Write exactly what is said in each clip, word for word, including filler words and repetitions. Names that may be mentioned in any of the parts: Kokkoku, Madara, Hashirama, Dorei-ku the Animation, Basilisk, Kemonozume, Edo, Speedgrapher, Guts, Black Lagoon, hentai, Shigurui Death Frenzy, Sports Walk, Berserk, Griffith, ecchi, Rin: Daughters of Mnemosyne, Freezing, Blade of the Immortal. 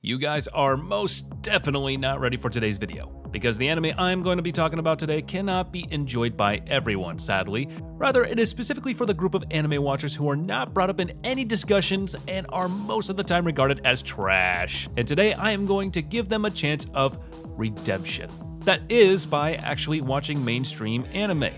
You guys are most definitely not ready for today's video, because the anime I'm going to be talking about today cannot be enjoyed by everyone, sadly. Rather, it is specifically for the group of anime watchers who are not brought up in any discussions and are most of the time regarded as trash. And today I am going to give them a chance of redemption. That is by actually watching mainstream anime.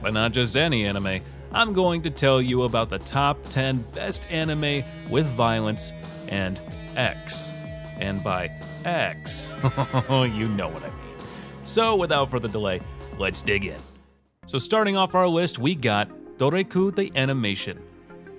But not just any anime. I'm going to tell you about the top ten best anime with violence and X. And by X, you know what I mean. So without further delay, let's dig in. So starting off our list, we got Dorei-ku the Animation,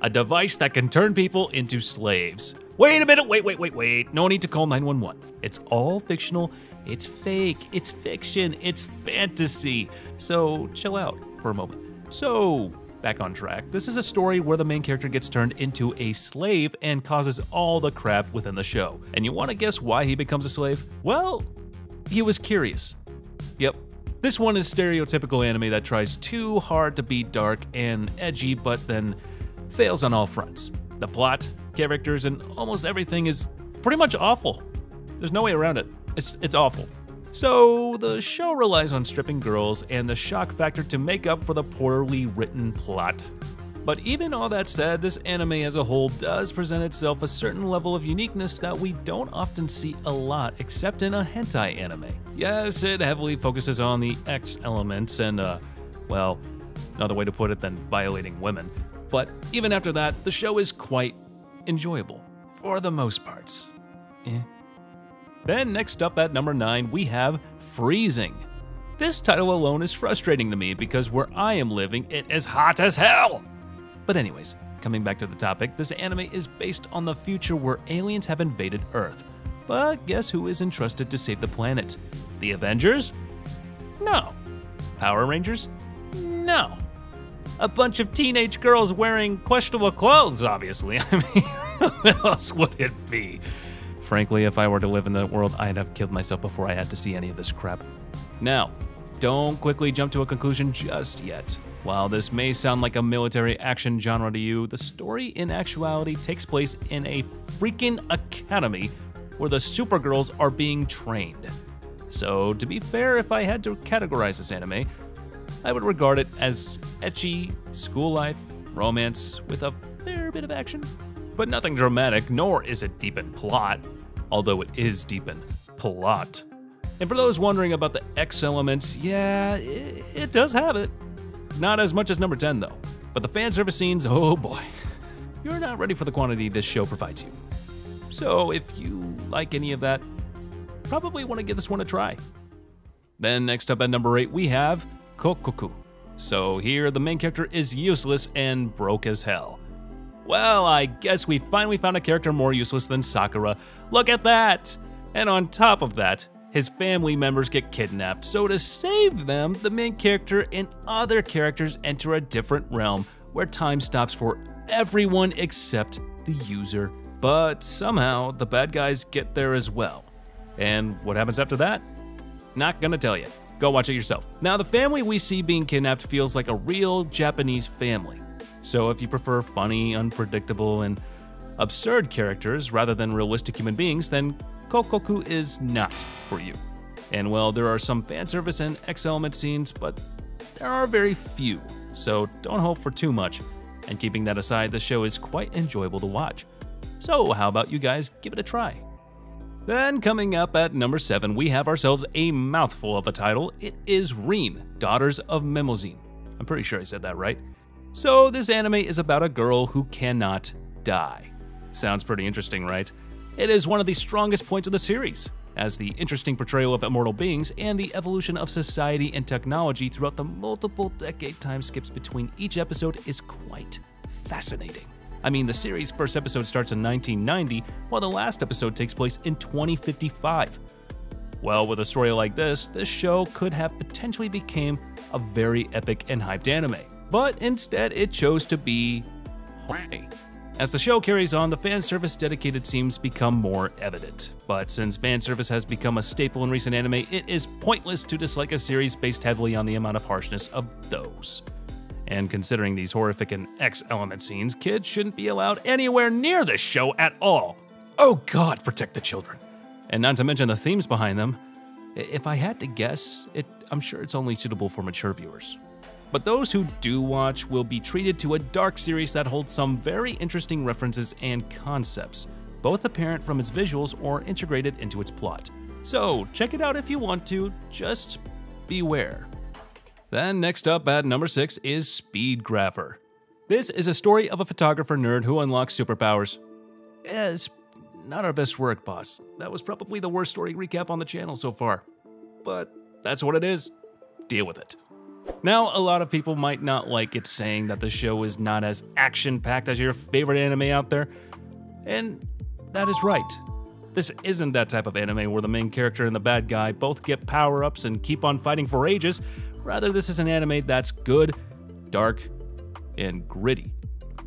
a device that can turn people into slaves. Wait a minute, wait, wait, wait, wait. No need to call nine one one. It's all fictional, it's fake, it's fiction, it's fantasy. So chill out for a moment. So back on track, this is a story where the main character gets turned into a slave and causes all the crap within the show. And you wanna guess why he becomes a slave? Well, he was curious. Yep. This one is stereotypical anime that tries too hard to be dark and edgy, but then fails on all fronts. The plot, characters, and almost everything is pretty much awful. There's no way around it. It's, it's awful. So the show relies on stripping girls and the shock factor to make up for the poorly written plot. But even all that said, this anime as a whole does present itself a certain level of uniqueness that we don't often see a lot except in a hentai anime. Yes, it heavily focuses on the X elements and, uh, well, another way to put it than violating women. But even after that, the show is quite enjoyable, for the most parts. Eh. Then next up at number nine, we have Freezing. This title alone is frustrating to me because where I am living, it is hot as hell! But anyways, coming back to the topic, this anime is based on the future where aliens have invaded Earth. But guess who is entrusted to save the planet? The Avengers? No. Power Rangers? No. A bunch of teenage girls wearing questionable clothes, obviously. I mean, what else would it be? Frankly, if I were to live in that world, I'd have killed myself before I had to see any of this crap. Now, don't quickly jump to a conclusion just yet. While this may sound like a military action genre to you, the story in actuality takes place in a freaking academy where the supergirls are being trained. So to be fair, if I had to categorize this anime, I would regard it as ecchi, school life, romance, with a fair bit of action. But nothing dramatic, nor is it deep in plot, although it is deep in plot. And for those wondering about the X elements, yeah, it, it does have it. Not as much as number ten though, but the fan service scenes, oh boy. You're not ready for the quantity this show provides you. So if you like any of that, probably want to give this one a try. Then next up at number eight, we have Kokkoku. So here the main character is useless and broke as hell. Well, I guess we finally found a character more useless than Sakura. Look at that! And on top of that, his family members get kidnapped, so to save them, the main character and other characters enter a different realm where time stops for everyone except the user. But somehow, the bad guys get there as well. And what happens after that? Not gonna tell you. Go watch it yourself. Now, the family we see being kidnapped feels like a real Japanese family. So if you prefer funny, unpredictable, and absurd characters rather than realistic human beings, then Kokkoku is not for you. And well, there are some fan service and X element scenes, but there are very few, so don't hope for too much. And keeping that aside, the show is quite enjoyable to watch. So how about you guys give it a try? Then coming up at number seven, we have ourselves a mouthful of a title. It is Rin: Daughters of Mnemosyne. I'm pretty sure I said that right. So this anime is about a girl who cannot die. Sounds pretty interesting, right? It is one of the strongest points of the series, as the interesting portrayal of immortal beings and the evolution of society and technology throughout the multiple decade time skips between each episode is quite fascinating. I mean, the series' first episode starts in nineteen ninety, while the last episode takes place in twenty fifty-five. Well, with a story like this, this show could have potentially become a very epic and hyped anime. But instead it chose to be horny. As the show carries on, the fan service dedicated seems become more evident. But since fan service has become a staple in recent anime, it is pointless to dislike a series based heavily on the amount of harshness of those. And considering these horrific and X element scenes, kids shouldn't be allowed anywhere near this show at all. Oh God, protect the children. And not to mention the themes behind them. If I had to guess, it, I'm sure it's only suitable for mature viewers. But those who do watch will be treated to a dark series that holds some very interesting references and concepts, both apparent from its visuals or integrated into its plot. So check it out if you want to, just beware. Then next up at number six is Speedgrapher. This is a story of a photographer nerd who unlocks superpowers. Eh, it's not our best work, boss. That was probably the worst story recap on the channel so far. But that's what it is. Deal with it. Now, a lot of people might not like it saying that the show is not as action-packed as your favorite anime out there, and that is right. This isn't that type of anime where the main character and the bad guy both get power-ups and keep on fighting for ages. Rather, this is an anime that's good, dark, and gritty,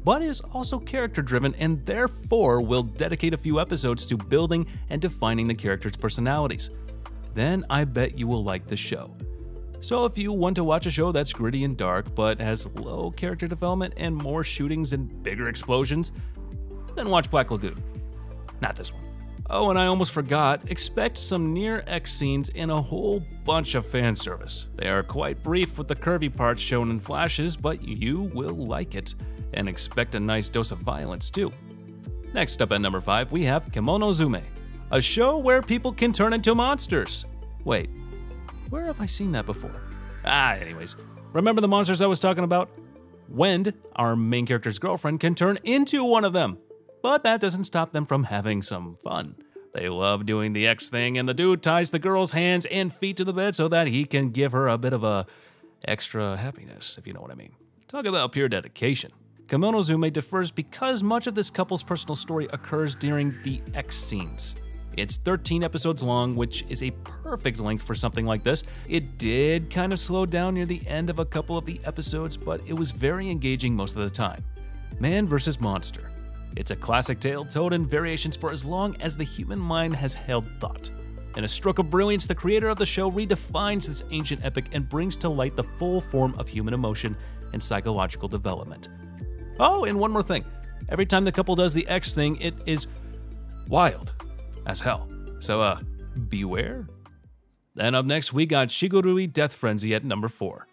but is also character-driven and therefore will dedicate a few episodes to building and defining the characters' personalities. Then I bet you will like the show. So if you want to watch a show that's gritty and dark but has low character development and more shootings and bigger explosions, then watch Black Lagoon. Not this one. Oh, and I almost forgot, expect some near-X scenes and a whole bunch of fan service. They are quite brief with the curvy parts shown in flashes, but you will like it, and expect a nice dose of violence too. Next up at number five, we have Kemonozume, a show where people can turn into monsters. Wait, where have I seen that before? Ah, anyways, remember the monsters I was talking about? Wend, our main character's girlfriend, can turn into one of them. But that doesn't stop them from having some fun. They love doing the X thing, and the dude ties the girl's hands and feet to the bed so that he can give her a bit of a extra happiness, if you know what I mean. Talk about pure dedication. Kemonozume differs because much of this couple's personal story occurs during the X scenes. It's thirteen episodes long, which is a perfect length for something like this. It did kind of slow down near the end of a couple of the episodes, but it was very engaging most of the time. Man versus monster. It's a classic tale told in variations for as long as the human mind has held thought. In a stroke of brilliance, the creator of the show redefines this ancient epic and brings to light the full form of human emotion and psychological development. Oh, and one more thing. Every time the couple does the X thing, it is wild as hell. So, uh, beware. Then up next, we got Shigurui Death Frenzy at number four.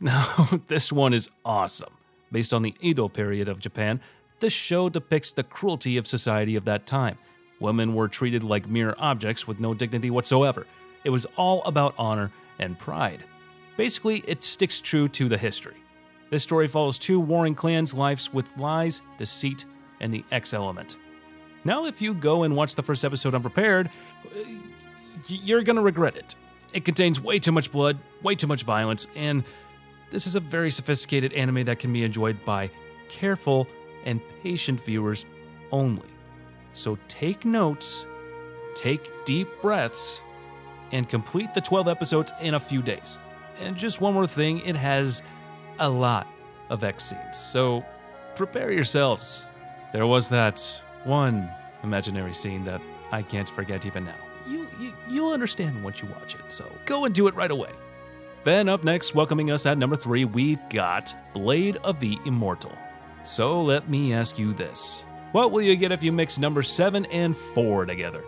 Now, this one is awesome. Based on the Edo period of Japan, this show depicts the cruelty of society of that time. Women were treated like mere objects with no dignity whatsoever. It was all about honor and pride. Basically, it sticks true to the history. This story follows two warring clans' lives with lies, deceit, and the X element. Now, if you go and watch the first episode unprepared, you're gonna regret it. It contains way too much blood, way too much violence, and this is a very sophisticated anime that can be enjoyed by careful and patient viewers only. So take notes, take deep breaths, and complete the twelve episodes in a few days. And just one more thing, it has a lot of X scenes, so prepare yourselves. There was that one imaginary scene that I can't forget even now. You, you, you'll understand once you watch it, so go and do it right away. Then up next, welcoming us at number three, we've got Blade of the Immortal. So let me ask you this. What will you get if you mix number seven and four together?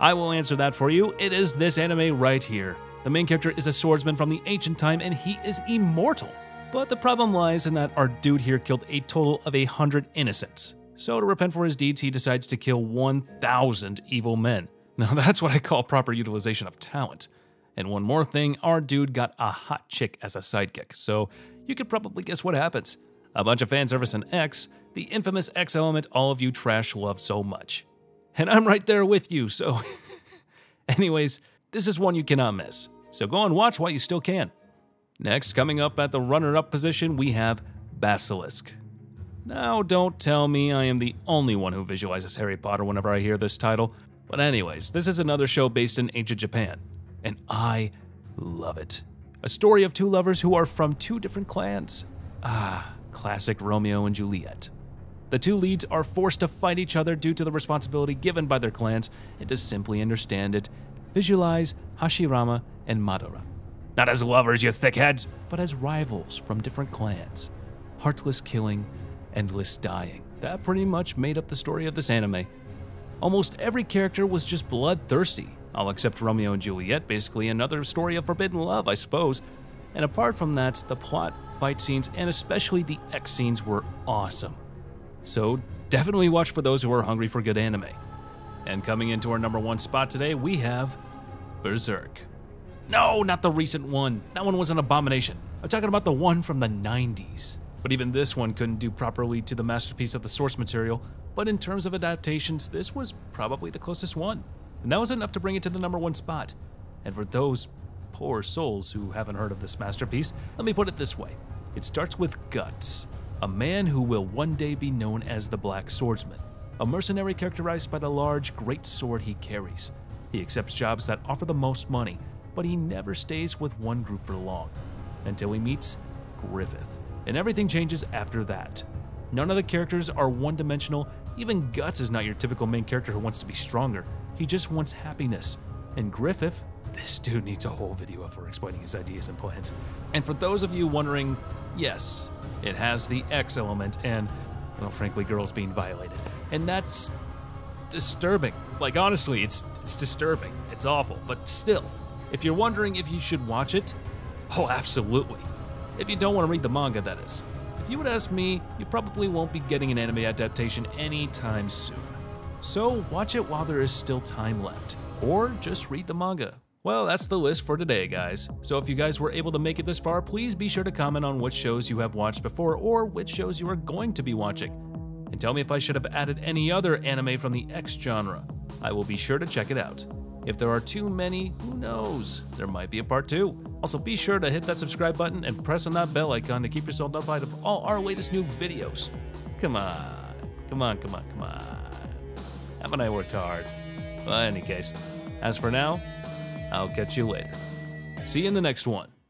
I will answer that for you. It is this anime right here. The main character is a swordsman from the ancient time and he is immortal. But the problem lies in that our dude here killed a total of a hundred innocents. So to repent for his deeds, he decides to kill one thousand evil men. Now that's what I call proper utilization of talent. And one more thing, our dude got a hot chick as a sidekick, so you could probably guess what happens. A bunch of fan service and X, the infamous X element all of you trash love so much. And I'm right there with you, so... Anyways, this is one you cannot miss, so go and watch while you still can. Next, coming up at the runner-up position, we have Basilisk. Now, don't tell me I am the only one who visualizes Harry Potter whenever I hear this title, but anyways, this is another show based in ancient Japan, and I love it. A story of two lovers who are from two different clans. Ah... Classic Romeo and Juliet. The two leads are forced to fight each other due to the responsibility given by their clans, and to simply understand it, visualize Hashirama and Madara. Not as lovers, you thickheads, but as rivals from different clans. Heartless killing, endless dying. That pretty much made up the story of this anime. Almost every character was just bloodthirsty, all except Romeo and Juliet, basically another story of forbidden love, I suppose. And apart from that, the plot, fight scenes, and especially the X scenes were awesome. So definitely watch for those who are hungry for good anime. And coming into our number one spot today, we have Berserk. No, not the recent one. That one was an abomination. I'm talking about the one from the nineties. But even this one couldn't do properly to the masterpiece of the source material, but in terms of adaptations, this was probably the closest one. And that was enough to bring it to the number one spot. And for those poor souls who haven't heard of this masterpiece, let me put it this way. It starts with Guts, a man who will one day be known as the Black Swordsman, a mercenary characterized by the large, great sword he carries. He accepts jobs that offer the most money, but he never stays with one group for long, until he meets Griffith. And everything changes after that. None of the characters are one-dimensional. Even Guts is not your typical main character who wants to be stronger. He just wants happiness. And Griffith, this dude needs a whole video up for explaining his ideas and plans. And for those of you wondering, yes, it has the X element and, well, frankly, girls being violated. And that's disturbing. Like, honestly, it's, it's disturbing. It's awful. But still, if you're wondering if you should watch it, oh, absolutely. If you don't want to read the manga, that is. If you would ask me, you probably won't be getting an anime adaptation anytime soon. So watch it while there is still time left, or just read the manga. Well, that's the list for today, guys. So if you guys were able to make it this far, please be sure to comment on which shows you have watched before or which shows you are going to be watching. And tell me if I should have added any other anime from the X genre. I will be sure to check it out. If there are too many, who knows? There might be a part two. Also, be sure to hit that subscribe button and press on that bell icon to keep yourself notified of all our latest new videos. Come on, come on, come on, come on. Haven't I worked hard? Well, in any case, as for now, I'll catch you later. See you in the next one.